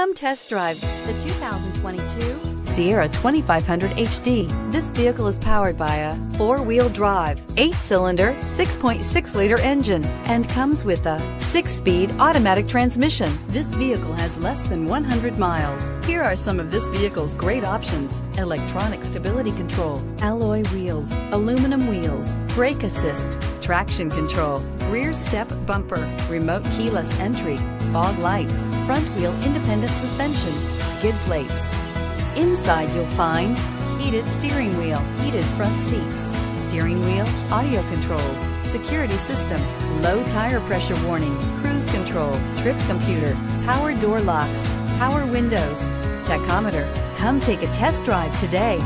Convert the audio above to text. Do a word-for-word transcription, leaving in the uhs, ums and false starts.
Come test drive the two thousand twenty-two Sierra twenty-five hundred H D. This vehicle is powered by a four-wheel drive, eight-cylinder, six point six liter engine, and comes with a six-speed automatic transmission. This vehicle has less than one hundred miles. Here are some of this vehicle's great options: electronic stability control, alloy wheels, aluminum wheels, brake assist, traction control, rear step bumper, remote keyless entry, fog lights, front wheel independent suspension, skid plates. Inside you'll find heated steering wheel, heated front seats, steering wheel audio controls, security system, low tire pressure warning, cruise control, trip computer, power door locks, power windows, tachometer. Come take a test drive today.